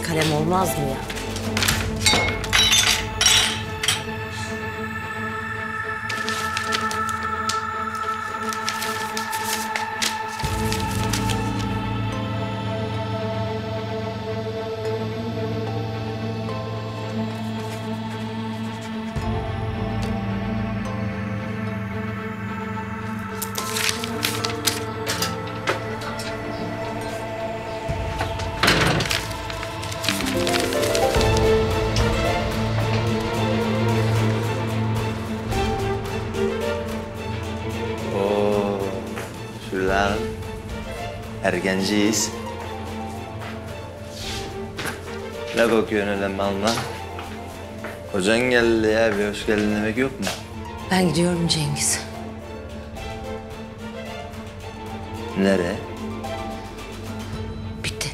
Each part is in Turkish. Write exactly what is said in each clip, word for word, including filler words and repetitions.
kağıt kalem olmaz mı ya? Cengiz. Ne bakıyorsun öyle malına? Kocan geldi ya, bir hoş geldin demek yok mu? Ben gidiyorum Cengiz. Nereye? Bitti.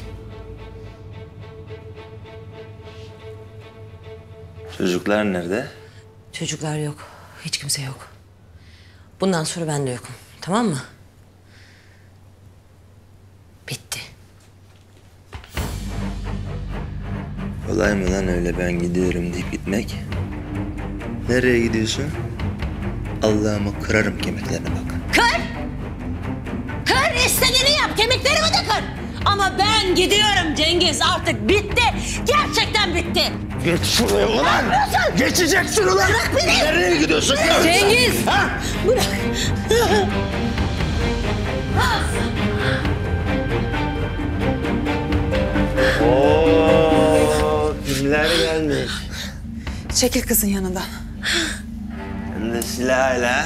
Çocuklar nerede? Çocuklar yok. Hiç kimse yok. Bundan sonra ben de yokum. Tamam mı? Kolay mı lan öyle ben gidiyorum deyip gitmek? Nereye gidiyorsun? Allah'ımı kırarım kemiklerine bak. Kır! Kır, istediğini yap, kemiklerimi de kır! Ama ben gidiyorum Cengiz, artık bitti. Gerçekten bitti. Geç şuraya ulan! Geçeceksin ulan! Bırak beni! Nereye gidiyorsun? Bırak. Cengiz! Ha? Bırak! Oo. Kimler gelmiş? Çekil kızın yanından. Hem de silahıyla.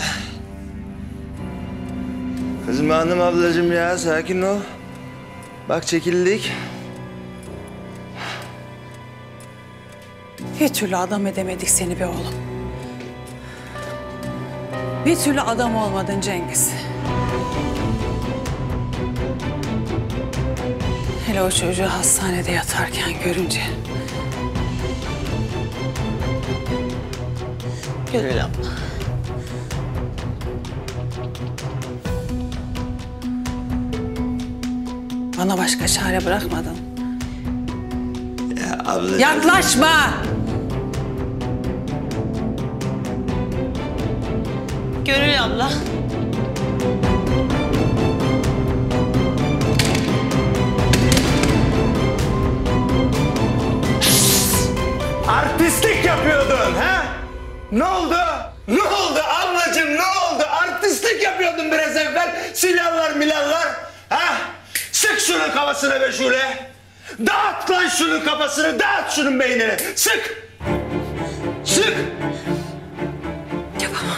Kızım hanım ablacığım ya, sakin ol. Bak çekildik. Bir türlü adam edemedik seni be oğlum. Bir türlü adam olmadın Cengiz. Hele o çocuğu hastanede yatarken görünce... Gönül abla. Bana başka çare bırakmadın. Ya abla... Yaklaşma! Gönül abla. Artistlik yapıyordun ha? Ne oldu? Ne oldu ablacığım, ne oldu? Artistlik yapıyordun biraz evvel. Silahlar milahlar. Ha? Sık şunun kafasına be şöyle. Dağıt lan şunun kafasını, dağıt şunun beynini. Sık! Sık! Yapamam.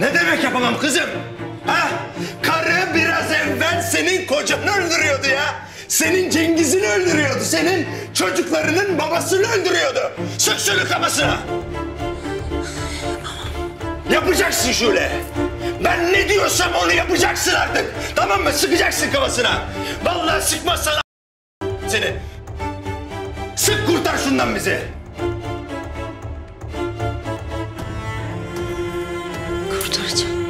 Ne demek yapamam kızım? Ha? Karı biraz evvel senin kocanı öldürüyordu ya. Senin Cengiz'ini öldürüyordu, senin çocuklarının babasını öldürüyordu. Sık şunu kafasına. Yapacaksın şöyle. Ben ne diyorsam onu yapacaksın artık. Tamam mı? Sıkacaksın kafasına. Vallahi sıkmazsan seni. Sık, kurtar şundan bizi. Kurtaracağım.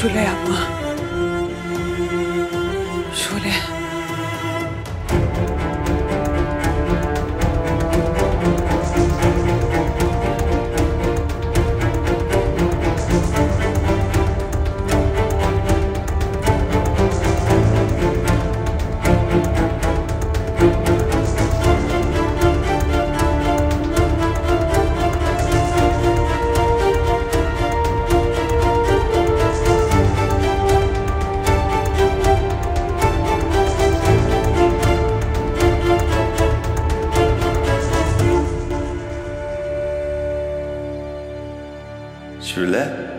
Şule yapma. Şule. Şöyle.